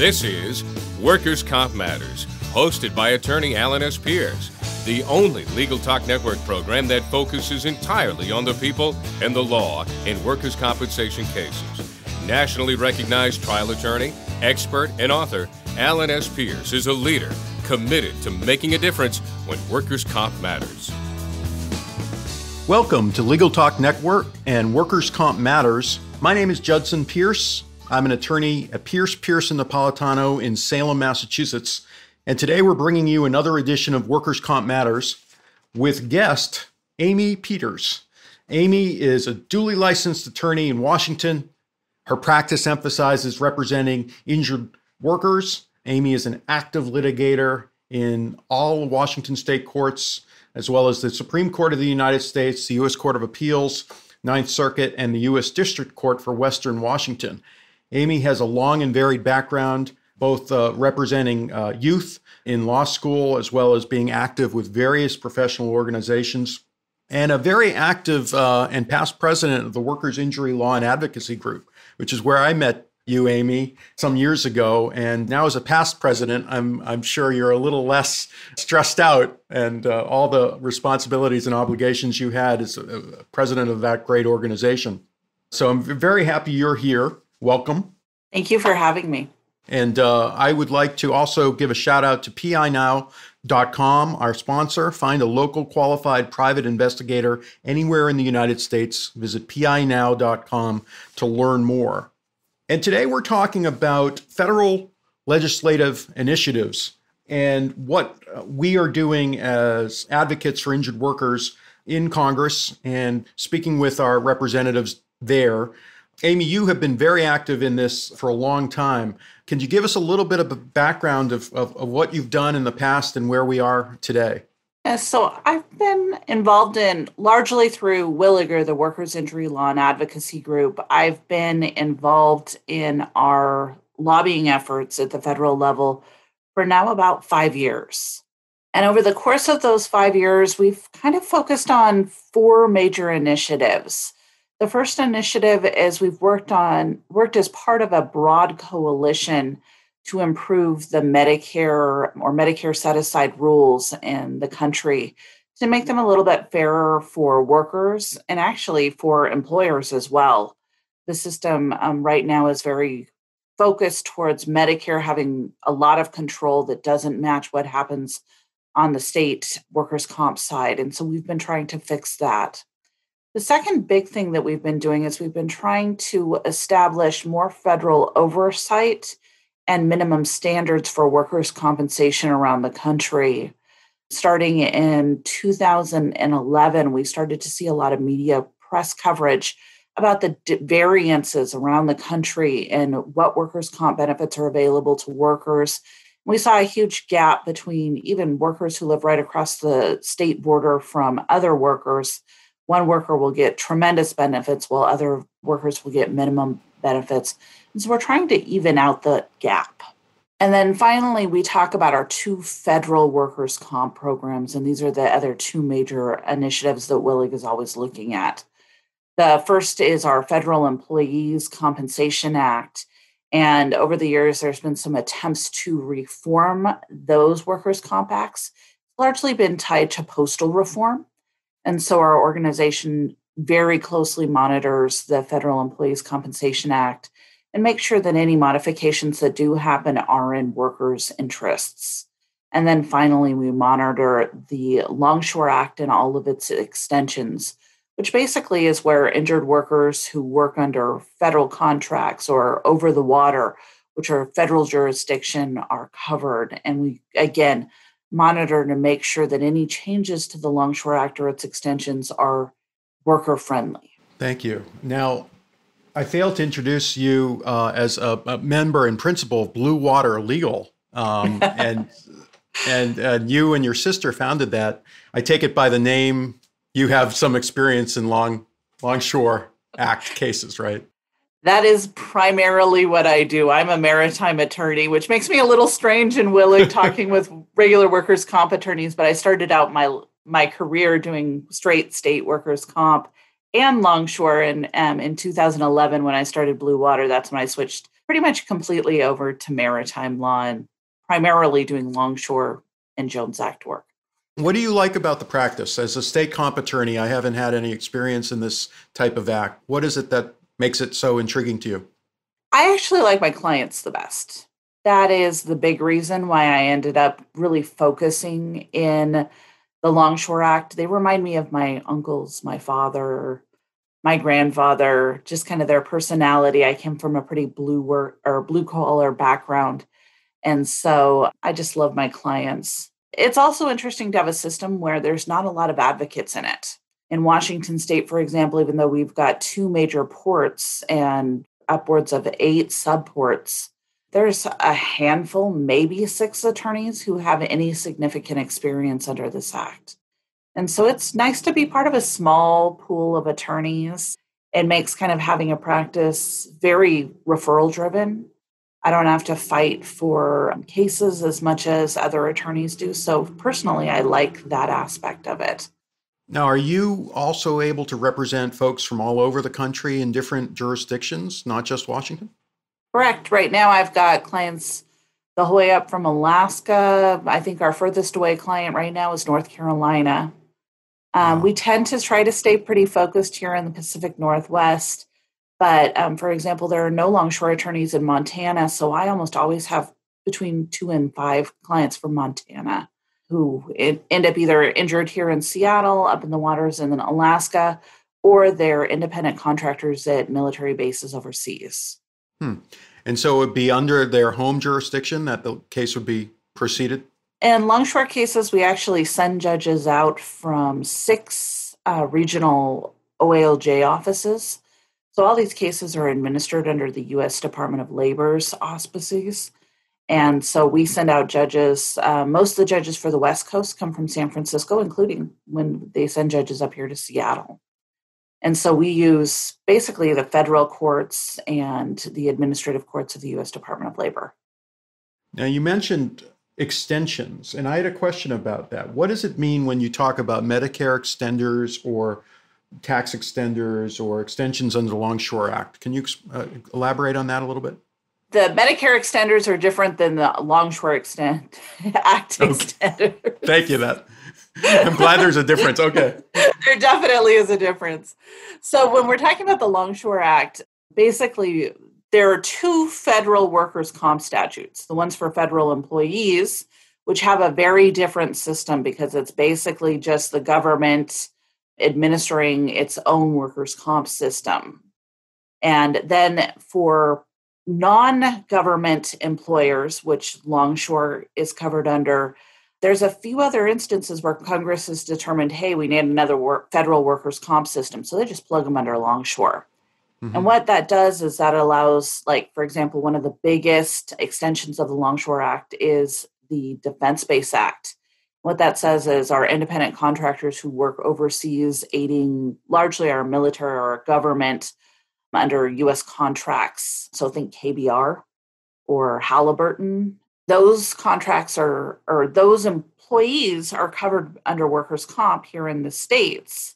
This is Workers' Comp Matters, hosted by attorney Alan S. Pierce, the only Legal Talk Network program that focuses entirely on the people and the law in workers' compensation cases. Nationally recognized trial attorney, expert, and author, Alan S. Pierce is a leader committed to making a difference when workers' comp matters. Welcome to Legal Talk Network and Workers' Comp Matters. My name is Judson Pierce. I'm an attorney at Pierce Pearson Napolitano in Salem, Massachusetts. And today we're bringing you another edition of Workers' Comp Matters with guest Amie Peters. Amie is a duly licensed attorney in Washington. Her practice emphasizes representing injured workers. Amie is an active litigator in all Washington state courts, as well as the Supreme Court of the United States, the U.S. Court of Appeals, Ninth Circuit, and the U.S. District Court for Western Washington. Amie has a long and varied background, both representing youth in law school, as well as being active with various professional organizations, and a very active and past president of the Workers' Injury Law and Advocacy Group, which is where I met you, Amie, some years ago. And now as a past president, I'm sure you're a little less stressed out, and all the responsibilities and obligations you had as a president of that great organization. So I'm very happy you're here. Welcome. Thank you for having me. And I would like to also give a shout out to PINow.com, our sponsor. Find a local qualified private investigator anywhere in the United States. Visit PINow.com to learn more. And today we're talking about federal legislative initiatives and what we are doing as advocates for injured workers in Congress and speaking with our representatives there. Amie, you have been very active in this for a long time. Can you give us a little bit of a background of what you've done in the past and where we are today? So I've been involved in, largely through WILIGR, the Workers' Injury Law and Advocacy Group. I've been involved in our lobbying efforts at the federal level for now about 5 years. And over the course of those 5 years, we've kind of focused on 4 major initiatives. The first initiative is we've worked as part of a broad coalition to improve the Medicare or Medicare set-aside rules in the country to make them a little bit fairer for workers and actually for employers as well. The system right now is very focused towards Medicare having a lot of control that doesn't match what happens on the state workers' comp side. And so we've been trying to fix that. The second big thing that we've been doing is we've been trying to establish more federal oversight and minimum standards for workers' compensation around the country. Starting in 2011, we started to see a lot of media press coverage about the variances around the country and what workers' comp benefits are available to workers. We saw a huge gap between even workers who live right across the state border from other workers. One worker will get tremendous benefits while other workers will get minimum benefits. And so we're trying to even out the gap. And then finally, we talk about our 2 federal workers' comp programs. And these are the other 2 major initiatives that WILIGR is always looking at. The first is our Federal Employees Compensation Act. And over the years, there's been some attempts to reform those workers' comp acts, largely been tied to postal reform. And so our organization very closely monitors the Federal Employees Compensation Act and make sure that any modifications that do happen are in workers' interests. And then finally, we monitor the Longshore Act and all of its extensions, which basically is where injured workers who work under federal contracts or over the water, which are federal jurisdiction, are covered. And we, again, monitor to make sure that any changes to the Longshore Act or its extensions are worker-friendly. Thank you. Now, I failed to introduce you as a member and principal of Blue Water Legal, and you and your sister founded that. I take it by the name, you have some experience in Longshore Act cases, right? That is primarily what I do. I'm a maritime attorney, which makes me a little strange in WILIGR talking with regular workers' comp attorneys, but I started out my career doing straight state workers' comp and longshore. And in 2011, when I started Blue Water, that's when I switched pretty much completely over to maritime law and primarily doing Longshore and Jones Act work. What do you like about the practice? As a state comp attorney, I haven't had any experience in this type of act. What is it that makes it so intriguing to you? I actually like my clients the best. That is the big reason why I ended up really focusing in the Longshore Act. They remind me of my uncles, my father, my grandfather, just kind of their personality. I came from a pretty blue collar background. And so I just love my clients. It's also interesting to have a system where there's not a lot of advocates in it. In Washington State, for example, even though we've got 2 major ports and upwards of 8 subports, there's a handful, maybe 6 attorneys who have any significant experience under this act. And so it's nice to be part of a small pool of attorneys. It makes kind of having a practice very referral driven. I don't have to fight for cases as much as other attorneys do. So personally, I like that aspect of it. Now, are you also able to represent folks from all over the country in different jurisdictions, not just Washington? Correct. Right now, I've got clients the whole way up from Alaska. I think our furthest away client right now is North Carolina. We tend to try to stay pretty focused here in the Pacific Northwest. But for example, there are no longshore attorneys in Montana. So I almost always have between 2 and 5 clients from Montana who end up either injured here in Seattle, up in the waters and then Alaska, or they're independent contractors at military bases overseas. And so it would be under their home jurisdiction that the case would be proceeded? In longshore cases, we actually send judges out from 6 regional OALJ offices. So all these cases are administered under the U.S. Department of Labor's auspices. And so we send out judges. Most of the judges for the West Coast come from San Francisco, including when they send judges up here to Seattle. And so we use basically the federal courts and the administrative courts of the U.S. Department of Labor. Now, you mentioned extensions, and I had a question about that. What does it mean when you talk about Medicare extenders or tax extenders or extensions under the Longshore Act? Can you elaborate on that a little bit? The Medicare extenders are different than the Longshore Act extenders. Thank you, that. I'm glad there's a difference. Okay. There definitely is a difference. So when we're talking about the Longshore Act, basically there are 2 federal workers' comp statutes, the ones for federal employees, which have a very different system because it's basically just the government administering its own workers' comp system. And then for non-government employers, which Longshore is covered under, there's a few other instances where Congress has determined, hey, we need another federal workers' comp system. So they just plug them under Longshore. Mm-hmm. And what that does is that allows, like, for example, one of the biggest extensions of the Longshore Act is the Defense Base Act. What that says is our independent contractors who work overseas aiding largely our military or our government under U.S. contracts. So think KBR or Halliburton. Those contracts are, or those employees are covered under workers' comp here in the States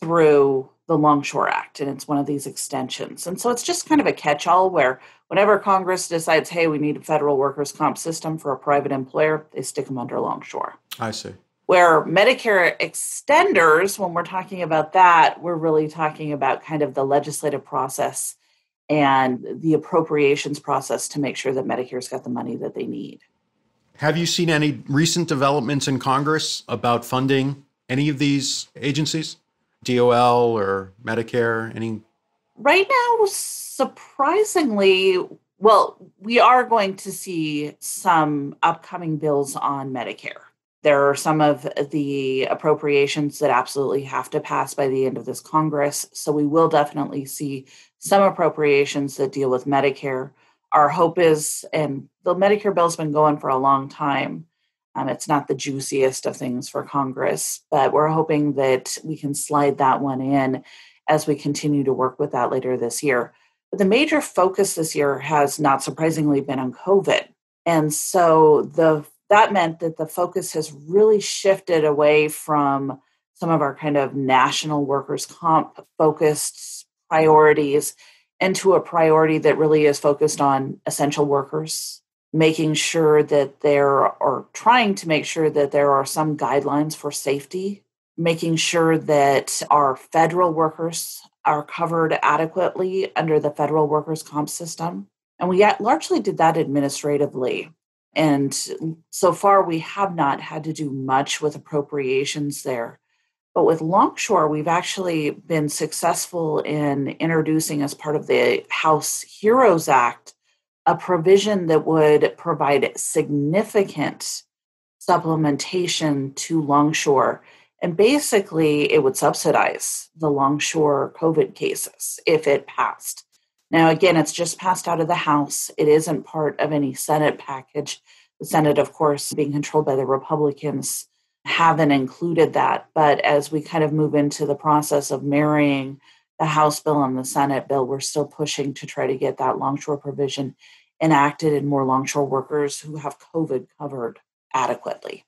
through the Longshore Act, and it's one of these extensions. And so it's just kind of a catch-all where whenever Congress decides, hey, we need a federal workers' comp system for a private employer, they stick them under Longshore. I see. Where Medicare extenders, when we're talking about that, we're really talking about kind of the legislative process and the appropriations process to make sure that Medicare's got the money that they need. Have you seen any recent developments in Congress about funding any of these agencies, DOL or Medicare, any? Right now, surprisingly, well, we are going to see some upcoming bills on Medicare. There are some of the appropriations that absolutely have to pass by the end of this Congress. So we will definitely see some appropriations that deal with Medicare. Our hope is, and the Medicare bill's been going for a long time. It's not the juiciest of things for Congress, but we're hoping that we can slide that one in as we continue to work with that later this year. But the major focus this year has not surprisingly been on COVID. And so that meant that the focus has really shifted away from some of our kind of national workers' comp focused priorities and to a priority that really is focused on essential workers, making sure that there are trying to make sure that there are some guidelines for safety, making sure that our federal workers are covered adequately under the federal workers' comp system. And we largely did that administratively. And so far, we have not had to do much with appropriations there. But with Longshore, we've actually been successful in introducing, as part of the House Heroes Act, a provision that would provide significant supplementation to Longshore. And basically, it would subsidize the Longshore COVID cases if it passed. Now, again, it's just passed out of the House. It isn't part of any Senate package. The Senate, of course, being controlled by the Republicans, haven't included that. But as we kind of move into the process of marrying the House bill and the Senate bill, we're still pushing to try to get that Longshore provision enacted and more Longshore workers who have COVID covered adequately.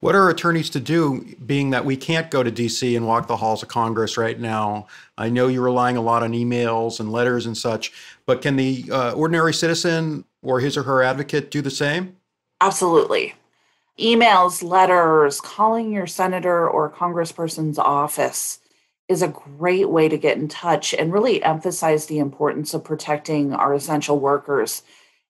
What are attorneys to do, being that we can't go to D.C. and walk the halls of Congress right now? I know you're relying a lot on emails and letters and such, but can the ordinary citizen or his or her advocate do the same? Absolutely. Emails, letters, calling your senator or congressperson's office is a great way to get in touch and really emphasize the importance of protecting our essential workers.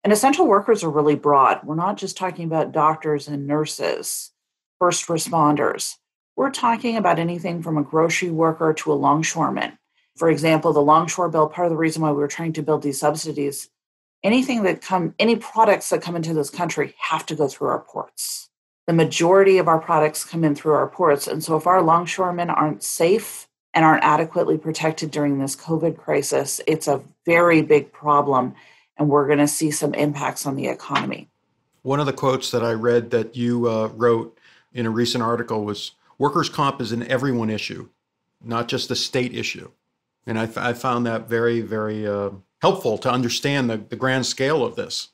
And essential workers are really broad. We're not just talking about doctors and nurses, first responders. We're talking about anything from a grocery worker to a longshoreman. For example, the Longshore bill, part of the reason why we were trying to build these subsidies, any products that come into this country have to go through our ports. The majority of our products come in through our ports. And so if our longshoremen aren't safe and aren't adequately protected during this COVID crisis, it's a very big problem. And we're going to see some impacts on the economy. One of the quotes that I read that you wrote in a recent article was, workers' comp is an everyone issue, not just a state issue. And I found that very, very helpful to understand the grand scale of this,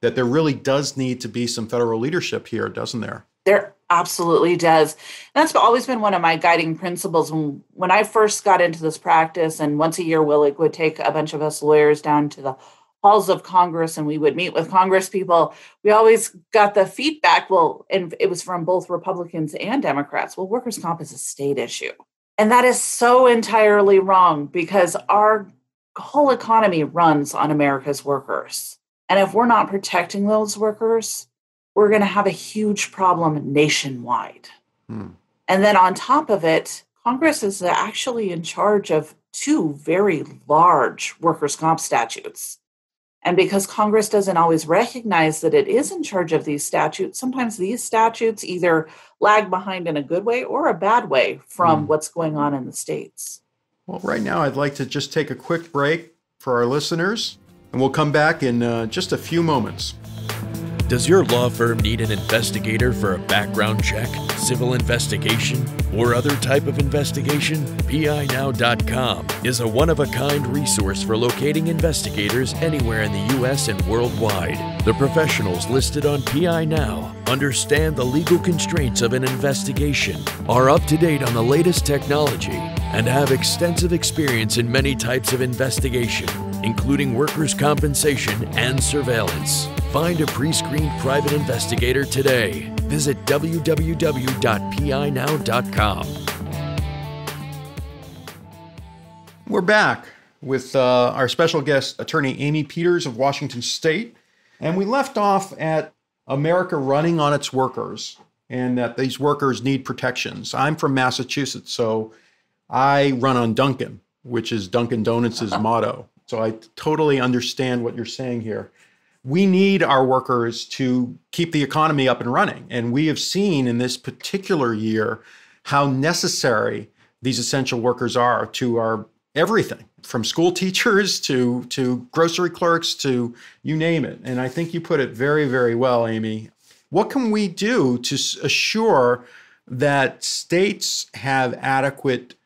that there really does need to be some federal leadership here, doesn't there? There absolutely does. And that's always been one of my guiding principles. When I first got into this practice, and once a year, Willick would take a bunch of us lawyers down to the halls of Congress, and we would meet with Congress people, we always got the feedback, well, and it was from both Republicans and Democrats, well, workers' comp is a state issue. And that is so entirely wrong, because our whole economy runs on America's workers. And if we're not protecting those workers, we're going to have a huge problem nationwide. And then on top of it, Congress is actually in charge of two very large workers' comp statutes. And because Congress doesn't always recognize that it is in charge of these statutes, sometimes these statutes either lag behind in a good way or a bad way from what's going on in the states. Well, right now, I'd like to just take a quick break for our listeners, and we'll come back in just a few moments. Does your law firm need an investigator for a background check, civil investigation, or other type of investigation? PINow.com is a one-of-a-kind resource for locating investigators anywhere in the U.S. and worldwide. The professionals listed on PINow understand the legal constraints of an investigation, are up to date on the latest technology, and have extensive experience in many types of investigation, including workers' compensation and surveillance. Find a pre-screened private investigator today. Visit www.pinow.com. We're back with our special guest, attorney Amie Peters of Washington State. And we left off at America running on its workers and that these workers need protections. I'm from Massachusetts, so I run on Dunkin', which is Dunkin' Donuts' motto. So I totally understand what you're saying here. We need our workers to keep the economy up and running. And we have seen in this particular year how necessary these essential workers are to our everything, from school teachers to grocery clerks to you name it. And I think you put it very, very well, Amie. What can we do to assure that states have adequate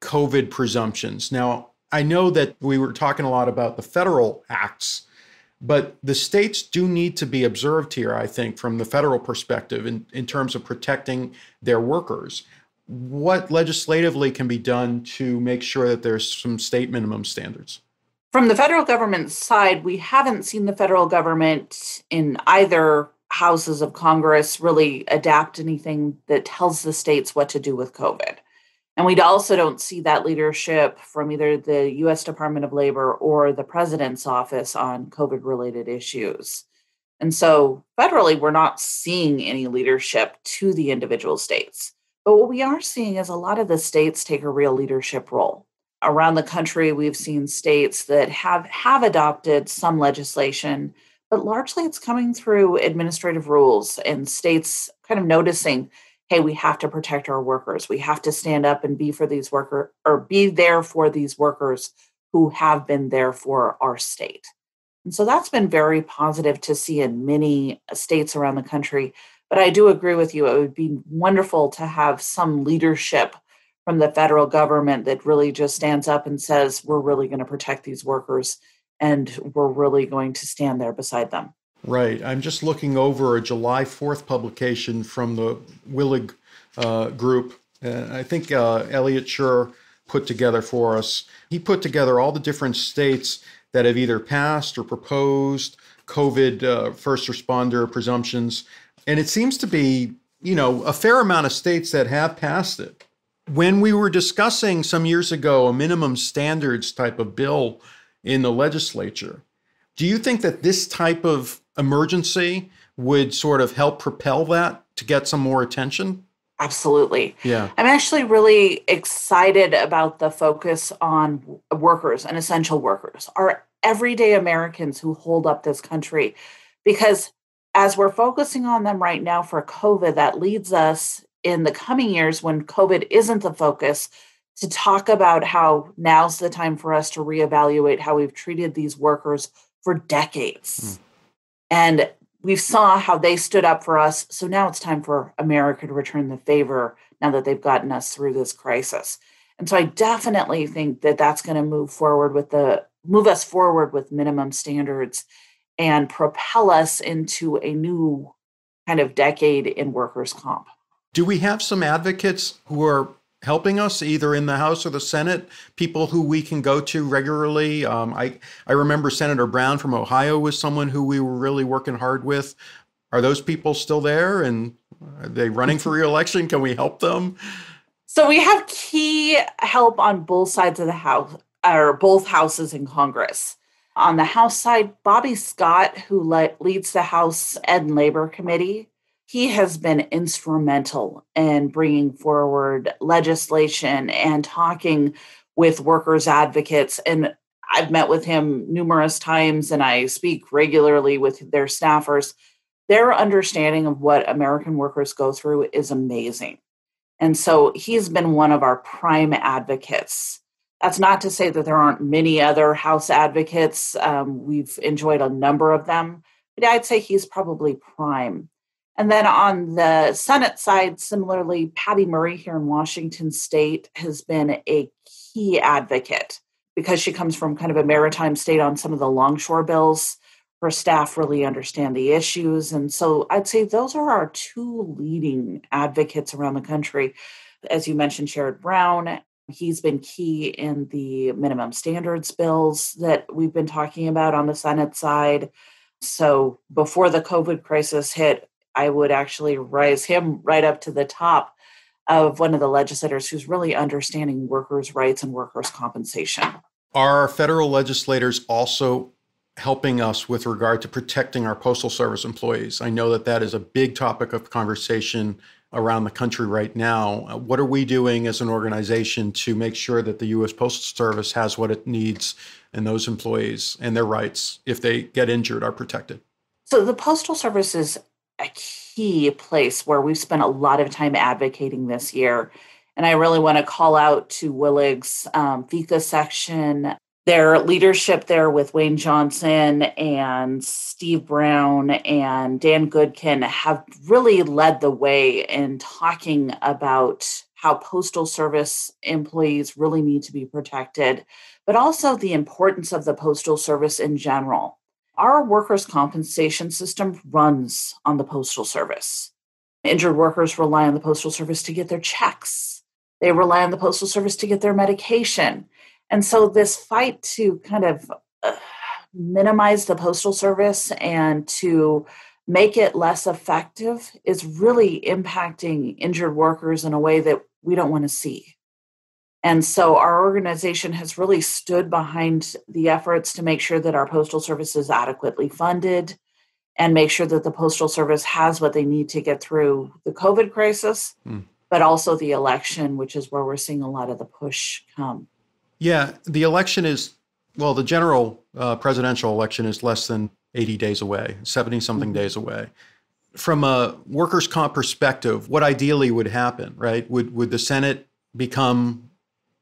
COVID presumptions? Now, I know that we were talking a lot about the federal acts, but the states do need to be observed here, I think, from the federal perspective in terms of protecting their workers. What legislatively can be done to make sure that there's some state minimum standards? From the federal government side, we haven't seen the federal government in either houses of Congress really adapt anything that tells the states what to do with COVID. And we also don't see that leadership from either the U.S. Department of Labor or the president's office on COVID-related issues. And so federally, we're not seeing any leadership to the individual states. But what we are seeing is a lot of the states take a real leadership role. Around the country, we've seen states that have adopted some legislation, but largely it's coming through administrative rules and states kind of noticing, hey, we have to protect our workers. We have to stand up and be there for these workers who have been there for our state. And so that's been very positive to see in many states around the country. But I do agree with you. It would be wonderful to have some leadership from the federal government that really just stands up and says, we're really going to protect these workers and we're really going to stand there beside them. Right. I'm just looking over a July 4th publication from the Willig group. And I think Elliot Schur put together for us. He put together all the different states that have either passed or proposed COVID first responder presumptions. And it seems to be, you know, a fair amount of states that have passed it. When we were discussing some years ago a minimum standards type of bill in the legislature, do you think that this type of emergency would sort of help propel that to get some more attention? Absolutely. Yeah. I'm actually really excited about the focus on workers and essential workers, our everyday Americans who hold up this country, because as we're focusing on them right now for COVID, that leads us in the coming years when COVID isn't the focus to talk about how now's the time for us to reevaluate how we've treated these workers for decades. And we saw how they stood up for us. So now it's time for America to return the favor now that they've gotten us through this crisis. And so I definitely think that that's going to move us forward with minimum standards and propel us into a new kind of decade in workers' comp. Do we have some advocates who are helping us either in the House or the Senate, people who we can go to regularly? I remember Senator Brown from Ohio was someone who we were really working hard with. Are those people still there? And are they running for re-election? Can we help them? So we have key help on both sides of the House, or both houses in Congress. On the House side, Bobby Scott, who leads the House Ed and Labor Committee, he has been instrumental in bringing forward legislation and talking with workers' advocates. And I've met with him numerous times, and I speak regularly with their staffers. Their understanding of what American workers go through is amazing. And so he's been one of our prime advocates. That's not to say that there aren't many other House advocates. We've enjoyed a number of them, but I'd say he's probably prime. And then on the Senate side, similarly, Patty Murray here in Washington State has been a key advocate because she comes from kind of a maritime state on some of the longshore bills. Her staff really understand the issues. And so I'd say those are our two leading advocates around the country. As you mentioned, Sherrod Brown, he's been key in the minimum standards bills that we've been talking about on the Senate side. So before the COVID crisis hit, I would actually rise him right up to the top of one of the legislators who's really understanding workers' rights and workers' compensation. Are federal legislators also helping us with regard to protecting our Postal Service employees? I know that that is a big topic of conversation around the country right now. What are we doing as an organization to make sure that the U.S. Postal Service has what it needs and those employees and their rights, if they get injured, are protected? So the Postal Service is a key place where we've spent a lot of time advocating this year. And I really want to call out to Willig's FICA section, their leadership there with Wayne Johnson and Steve Brown and Dan Goodkin have really led the way in talking about how Postal Service employees really need to be protected, but also the importance of the Postal Service in general. Our workers' compensation system runs on the Postal Service. Injured workers rely on the Postal Service to get their checks. They rely on the Postal Service to get their medication. And so this fight to kind of minimize the Postal Service and to make it less effective is really impacting injured workers in a way that we don't want to see. And so our organization has really stood behind the efforts to make sure that our Postal Service is adequately funded and make sure that the Postal Service has what they need to get through the COVID crisis, but also the election, which is where we're seeing a lot of the push come. Yeah, the election is, well, the general presidential election is less than 80 days away, 70-something days away. From a workers' comp perspective, what ideally would happen, right? Would the Senate become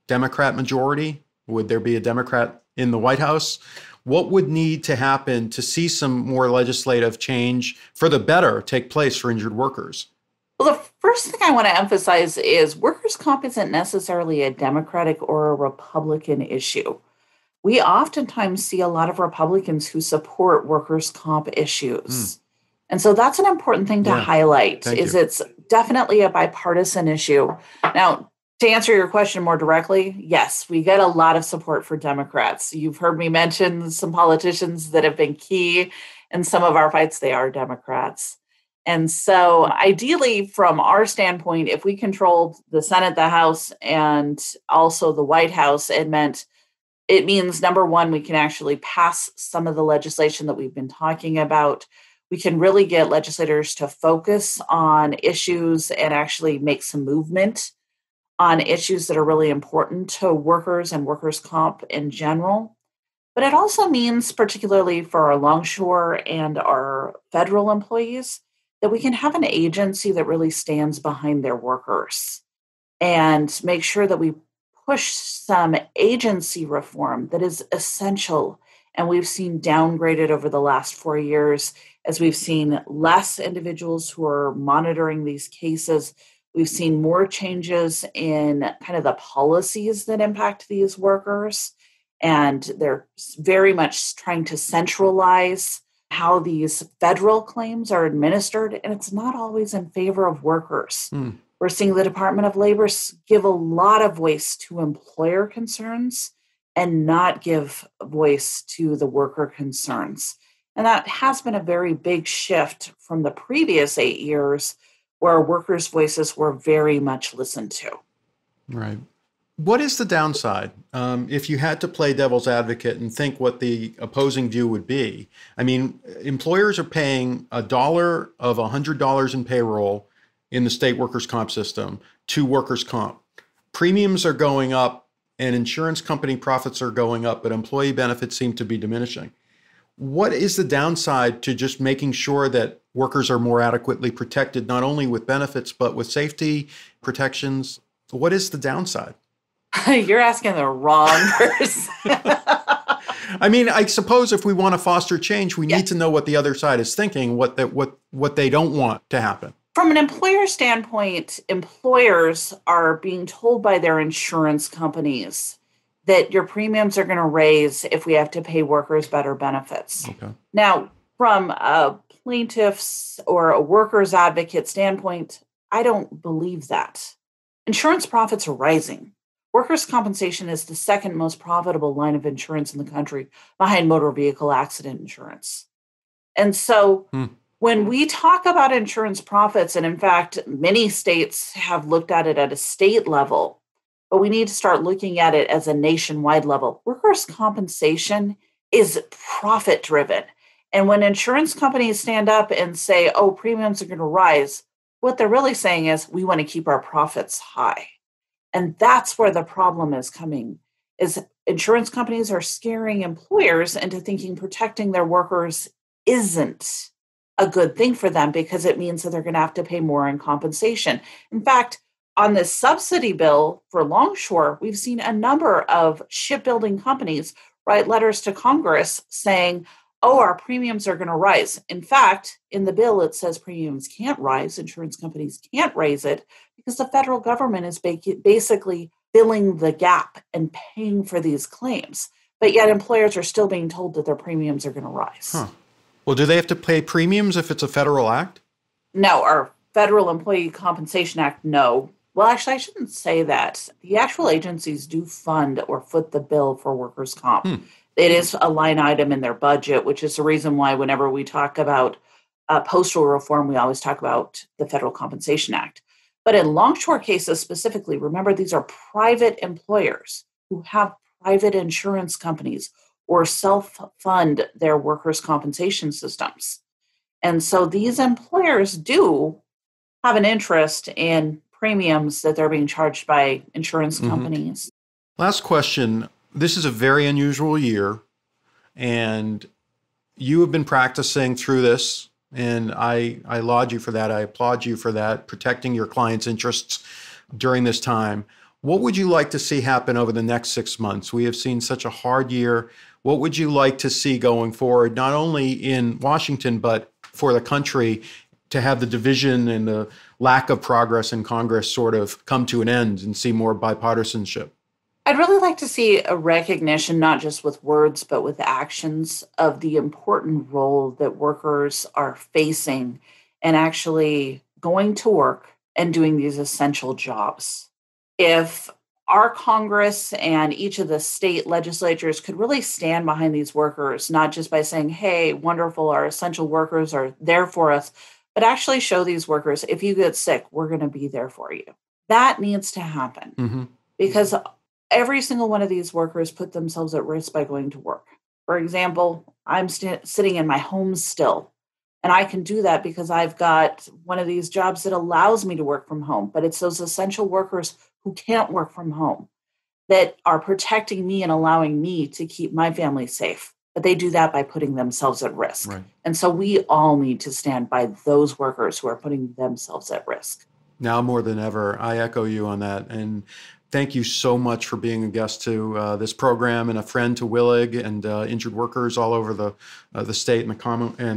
Democrat majority? Would there be a Democrat in the White House? What would need to happen to see some more legislative change for the better take place for injured workers? Well, the first thing I want to emphasize is workers' comp isn't necessarily a Democratic or a Republican issue. We oftentimes see a lot of Republicans who support workers' comp issues. And so that's an important thing to highlight, it's definitely a bipartisan issue. Now, to answer your question more directly, yes, we get a lot of support for Democrats. You've heard me mention some politicians that have been key in some of our fights. They are Democrats. And so ideally, from our standpoint, if we controlled the Senate, the House, and also the White House, it means, number one, we can actually pass some of the legislation that we've been talking about. We can really get legislators to focus on issues and actually make some movement on issues that are really important to workers and workers' comp in general. But it also means, particularly for our longshore and our federal employees, that we can have an agency that really stands behind their workers and make sure that we push some agency reform that is essential. And we've seen downgraded over the last 4 years as we've seen less individuals who are monitoring these cases. We've seen more changes in kind of the policies that impact these workers, and they're very much trying to centralize how these federal claims are administered, and it's not always in favor of workers. We're seeing the Department of Labor give a lot of voice to employer concerns and not give voice to the worker concerns. And that has been a very big shift from the previous 8 years where workers' voices were very much listened to. Right. What is the downside? If you had to play devil's advocate and think what the opposing view would be, I mean, employers are paying $1 of $100 in payroll in the state workers' comp system to workers' comp. Premiums are going up and insurance company profits are going up, but employee benefits seem to be diminishing. What is the downside to just making sure that workers are more adequately protected, not only with benefits, but with safety protections? What is the downside? You're asking the wrong person. I mean, I suppose if we want to foster change, we need to know what the other side is thinking, what they don't want to happen. From an employer standpoint, employers are being told by their insurance companies that your premiums are going to raise if we have to pay workers better benefits. Okay. Now, from a plaintiff's or a workers' advocate standpoint, I don't believe that. Insurance profits are rising. Workers' compensation is the second most profitable line of insurance in the country behind motor vehicle accident insurance. And so when we talk about insurance profits, and in fact, many states have looked at it at a state level, but we need to start looking at it as a nationwide level. Workers' compensation is profit-driven. And when insurance companies stand up and say, oh, premiums are going to rise, what they're really saying is we want to keep our profits high. And that's where the problem is coming, is insurance companies are scaring employers into thinking protecting their workers isn't a good thing for them because it means that they're going to have to pay more in compensation. In fact, on this subsidy bill for longshore, we've seen a number of shipbuilding companies write letters to Congress saying, oh, our premiums are going to rise. In fact, in the bill, it says premiums can't rise. Insurance companies can't raise it because the federal government is basically filling the gap and paying for these claims. But yet employers are still being told that their premiums are going to rise. Huh. Well, do they have to pay premiums if it's a federal act? No, our Federal Employee Compensation Act, no. Well, actually, I shouldn't say that. The actual agencies do fund or foot the bill for workers' comp. It is a line item in their budget, which is the reason why whenever we talk about postal reform, we always talk about the Federal Compensation Act. But in longshore cases specifically, remember, these are private employers who have private insurance companies or self-fund their workers' compensation systems. And so these employers do have an interest in premiums that they're being charged by insurance companies. Last question. This is a very unusual year, and you have been practicing through this, and I laud you for that. I applaud you for that, protecting your clients' interests during this time. What would you like to see happen over the next 6 months? We have seen such a hard year. What would you like to see going forward, not only in Washington, but for the country, to have the division and the lack of progress in Congress sort of come to an end and see more bipartisanship? I'd really like to see a recognition, not just with words, but with actions, of the important role that workers are facing and actually going to work and doing these essential jobs. If our Congress and each of the state legislatures could really stand behind these workers, not just by saying, hey, wonderful, our essential workers are there for us, but actually show these workers, if you get sick, we're going to be there for you. That needs to happen because every single one of these workers put themselves at risk by going to work. For example, I'm sitting in my home still, and I can do that because I've got one of these jobs that allows me to work from home, but it's those essential workers who can't work from home that are protecting me and allowing me to keep my family safe. But they do that by putting themselves at risk. Right. And so we all need to stand by those workers who are putting themselves at risk. Now more than ever, I echo you on that. And thank you so much for being a guest to this program and a friend to WILIG and injured workers all over the state and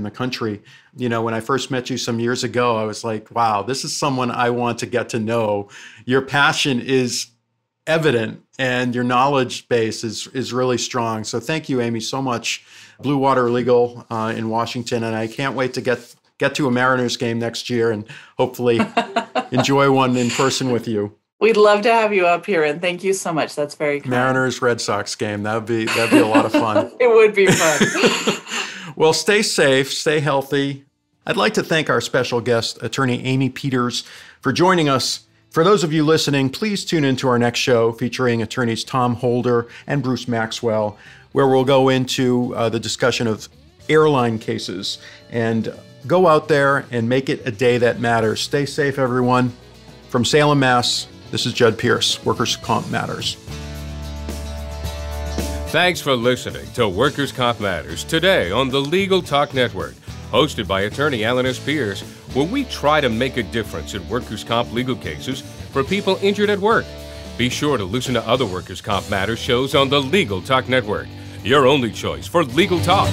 the country. You know, when I first met you some years ago, I was like, wow, this is someone I want to get to know. Your passion is evident, and your knowledge base is really strong. So thank you, Amie, so much. Blue Water Legal in Washington, and I can't wait to get to a Mariners game next year and hopefully enjoy one in person with you. We'd love to have you up here, and thank you so much. That's very kind. Mariners-Red Sox game. That'd be a lot of fun. It would be fun. Well, stay safe, stay healthy. I'd like to thank our special guest, attorney Amie Peters, for joining us. For those of you listening, please tune into our next show featuring attorneys Tom Holder and Bruce Maxwell, where we'll go into the discussion of airline cases. And go out there and make it a day that matters. Stay safe, everyone. From Salem, Mass., this is Jud Pierce, Workers' Comp Matters. Thanks for listening to Workers' Comp Matters today on the Legal Talk Network, hosted by attorney Alan S. Pierce, where we try to make a difference in workers' comp legal cases for people injured at work. Be sure to listen to other Workers' Comp Matters shows on the Legal Talk Network, your only choice for legal talk.